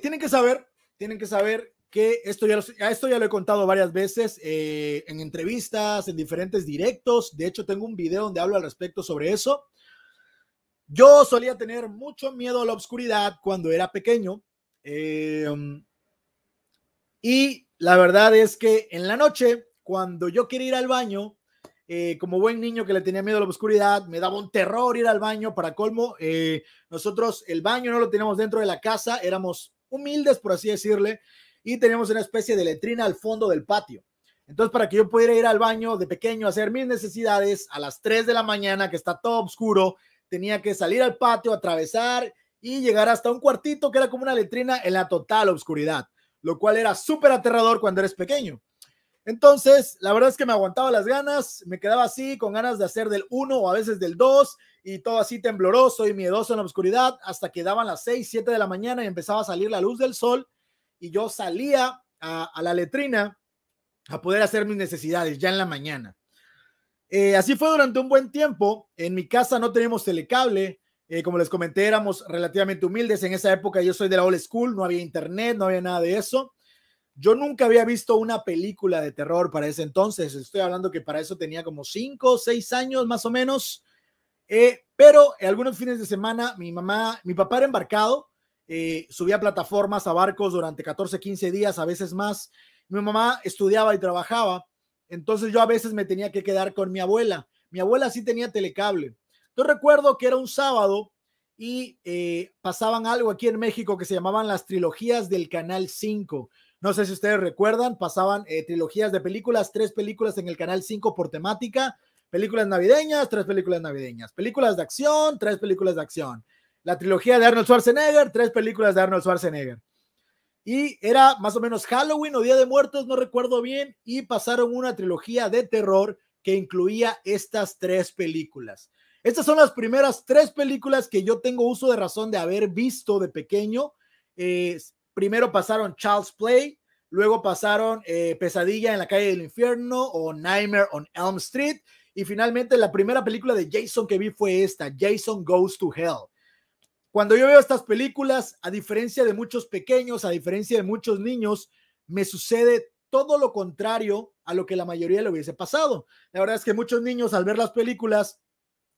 Tienen que saber que esto ya lo he contado varias veces en entrevistas, en diferentes directos. De hecho, tengo un video donde hablo al respecto sobre eso. Yo solía tener mucho miedo a la oscuridad cuando era pequeño. Y la verdad es que en la noche, cuando yo quería ir al baño, como buen niño que le tenía miedo a la oscuridad, me daba un terror ir al baño. Para colmo, nosotros el baño no lo teníamos dentro de la casa, éramos humildes, por así decirle, y teníamos una especie de letrina al fondo del patio. Entonces, para que yo pudiera ir al baño de pequeño a hacer mis necesidades a las 3 de la mañana, que está todo oscuro, tenía que salir al patio, atravesar y llegar hasta un cuartito que era como una letrina en la total oscuridad, lo cual era súper aterrador cuando eres pequeño. Entonces, la verdad es que me aguantaba las ganas, me quedaba así con ganas de hacer del 1 o a veces del 2 y todo así tembloroso y miedoso en la oscuridad, hasta que daban las 6, 7 de la mañana y empezaba a salir la luz del sol y yo salía a la letrina a poder hacer mis necesidades ya en la mañana. Así fue durante un buen tiempo. En mi casa no teníamos telecable, como les comenté, éramos relativamente humildes. En esa época yo soy de la old school, no había internet, no había nada de eso. Yo nunca había visto una película de terror para ese entonces. Estoy hablando que para eso tenía como 5 o 6 años más o menos. Pero algunos fines de semana mi papá era embarcado. Subía plataformas a barcos durante 14, 15 días, a veces más. Mi mamá estudiaba y trabajaba. Entonces yo a veces me tenía que quedar con mi abuela. Mi abuela sí tenía telecable. Yo recuerdo que era un sábado y pasaban algo aquí en México que se llamaban las trilogías del Canal 5. No sé si ustedes recuerdan, pasaban trilogías de películas, 3 películas en el Canal 5 por temática, películas navideñas, 3 películas navideñas, películas de acción, 3 películas de acción, la trilogía de Arnold Schwarzenegger, 3 películas de Arnold Schwarzenegger. Y era más o menos Halloween o Día de Muertos, no recuerdo bien, y pasaron una trilogía de terror que incluía estas 3 películas. Estas son las primeras 3 películas que yo tengo uso de razón de haber visto de pequeño. Primero pasaron Child's Play, luego pasaron Pesadilla en la Calle del Infierno o Nightmare on Elm Street y finalmente la primera película de Jason que vi fue esta, Jason Goes to Hell. Cuando yo veo estas películas, a diferencia de muchos pequeños, a diferencia de muchos niños, me sucede todo lo contrario a lo que la mayoría le hubiese pasado. La verdad es que muchos niños al ver las películas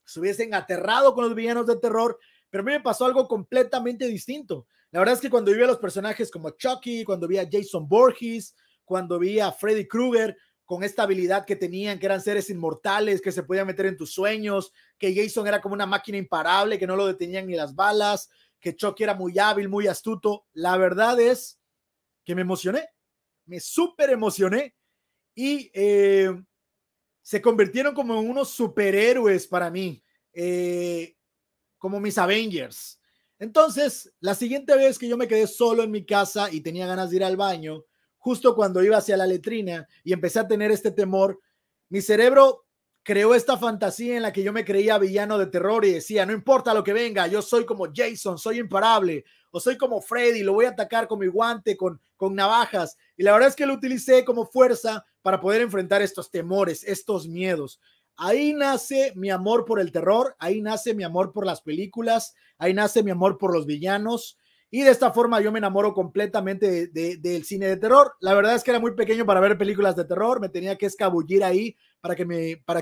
se hubiesen aterrado con los villanos de terror, pero a mí me pasó algo completamente distinto. La verdad es que cuando vi a los personajes como Chucky, cuando vi a Jason Voorhees, cuando vi a Freddy Krueger, con esta habilidad que tenían, que eran seres inmortales, que se podían meter en tus sueños, que Jason era como una máquina imparable, que no lo detenían ni las balas, que Chucky era muy hábil, muy astuto. La verdad es que me emocioné, me súper emocioné y se convirtieron como en unos superhéroes para mí, como mis Avengers. Entonces, la siguiente vez que yo me quedé solo en mi casa y tenía ganas de ir al baño, justo cuando iba hacia la letrina y empecé a tener este temor, mi cerebro creó esta fantasía en la que yo me creía villano de terror y decía, no importa lo que venga, yo soy como Jason, soy imparable, o soy como Freddy, lo voy a atacar con mi guante, con navajas. Y la verdad es que lo utilicé como fuerza para poder enfrentar estos temores, estos miedos. Ahí nace mi amor por el terror, ahí nace mi amor por las películas, ahí nace mi amor por los villanos y de esta forma yo me enamoro completamente del cine de terror. La verdad es que era muy pequeño para ver películas de terror, me tenía que escabullir ahí para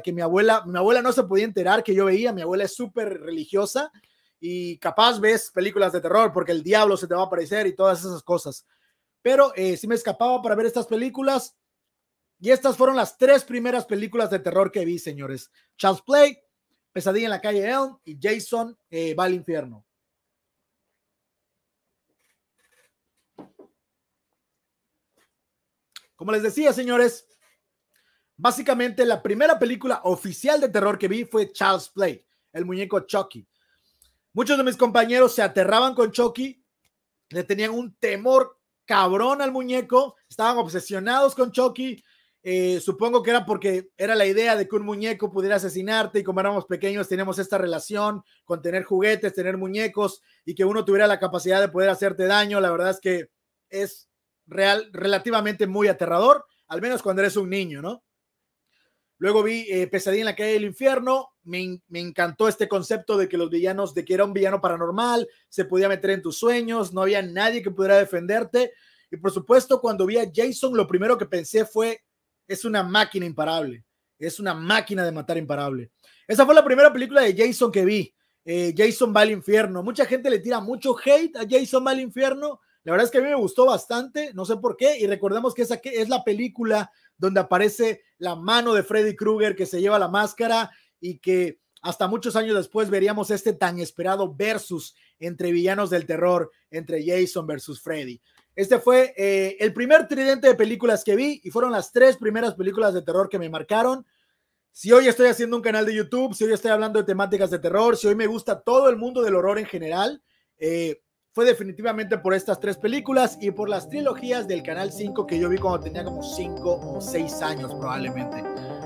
que mi abuela no se podía enterar que yo veía. Mi abuela es súper religiosa y capaz ves películas de terror porque el diablo se te va a aparecer y todas esas cosas. Pero sí me escapaba para ver estas películas. Y estas fueron las 3 primeras películas de terror que vi, señores. Child's Play, Pesadilla en la Calle Elm y Jason va al infierno. Como les decía, señores, básicamente la primera película oficial de terror que vi fue Child's Play, el muñeco Chucky. Muchos de mis compañeros se aterraban con Chucky, le tenían un temor cabrón al muñeco, estaban obsesionados con Chucky. Supongo que era porque era la idea de que un muñeco pudiera asesinarte y como éramos pequeños teníamos esta relación con tener juguetes, tener muñecos y que uno tuviera la capacidad de poder hacerte daño. La verdad es que es relativamente muy aterrador, al menos cuando eres un niño, ¿no? Luego vi Pesadilla en la Calle del Infierno. Me encantó este concepto de que los villanos, de que era un villano paranormal, se podía meter en tus sueños, no había nadie que pudiera defenderte. Y por supuesto, cuando vi a Jason, lo primero que pensé fue, es una máquina imparable. Es una máquina de matar imparable. Esa fue la primera película de Jason que vi. Jason va al infierno. Mucha gente le tira mucho hate a Jason va al infierno. La verdad es que a mí me gustó bastante, no sé por qué. Y recordemos que esa es la película donde aparece la mano de Freddy Krueger que se lleva la máscara y que hasta muchos años después veríamos este tan esperado versus entre villanos del terror, entre Jason versus Freddy. Este fue el primer tridente de películas que vi y fueron las 3 primeras películas de terror que me marcaron. Si hoy estoy haciendo un canal de YouTube, si hoy estoy hablando de temáticas de terror, si hoy me gusta todo el mundo del horror en general, fue definitivamente por estas 3 películas y por las trilogías del Canal 5 que yo vi cuando tenía como 5 o 6 años probablemente.